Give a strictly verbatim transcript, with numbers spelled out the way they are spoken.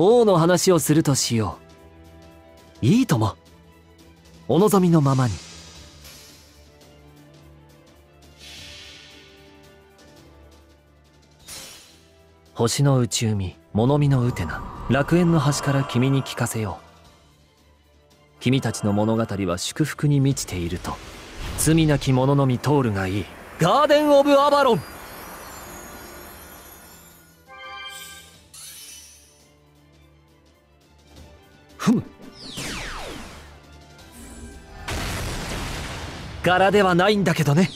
王の話をするとしよう。いいとも。お望みのままに。星の内海、物見のうてな、楽園の端から君に聞かせよう。君たちの物語は祝福に満ちていると。罪なき者のみ通るがいい。ガーデン・オブ・アバロン。ふむ。柄ではないんだけどね。